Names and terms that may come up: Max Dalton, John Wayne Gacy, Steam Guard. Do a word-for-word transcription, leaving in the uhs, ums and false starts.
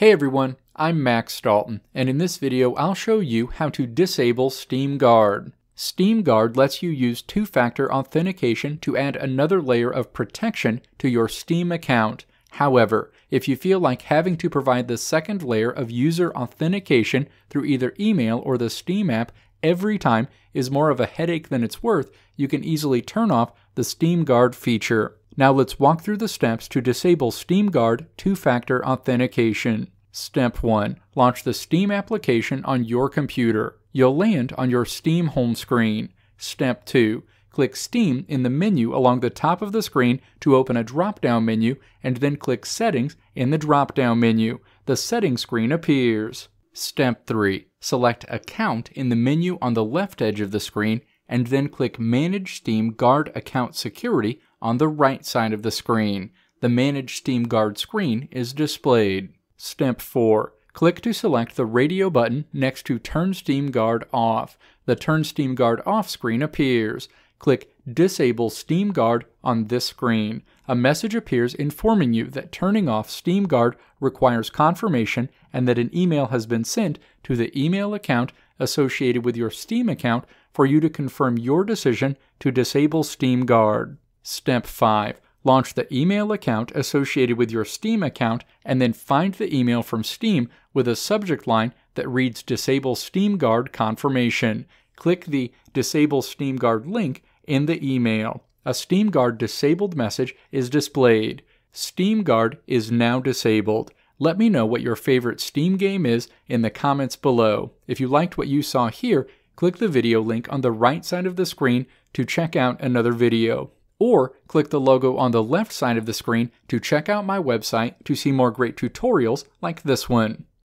Hey everyone, I'm Max Dalton, and in this video I'll show you how to disable Steam Guard. Steam Guard lets you use two-factor authentication to add another layer of protection to your Steam account. However, if you feel like having to provide the second layer of user authentication through either email or the Steam app every time is more of a headache than it's worth, you can easily turn off the Steam Guard feature. Now let's walk through the steps to disable Steam Guard two-factor authentication. Step one. Launch the Steam application on your computer. You'll land on your Steam home screen. Step two. Click Steam in the menu along the top of the screen to open a drop-down menu, and then click Settings in the drop-down menu. The Settings screen appears. Step three. Select Account in the menu on the left edge of the screen, and then click Manage Steam Guard Account Security on the right side of the screen. The Manage Steam Guard screen is displayed. Step four. Click to select the radio button next to Turn Steam Guard Off. The Turn Steam Guard Off screen appears. Click Disable Steam Guard on this screen. A message appears informing you that turning off Steam Guard requires confirmation and that an email has been sent to the email account associated with your Steam account for you to confirm your decision to disable Steam Guard. Step five. Launch the email account associated with your Steam account and then find the email from Steam with a subject line that reads Disable Steam Guard Confirmation. Click the Disable Steam Guard link in the email. A Steam Guard disabled message is displayed. Steam Guard is now disabled. Let me know what your favorite Steam game is in the comments below. If you liked what you saw here, click the video link on the right side of the screen to check out another video. Or click the logo on the left side of the screen to check out my website to see more great tutorials like this one.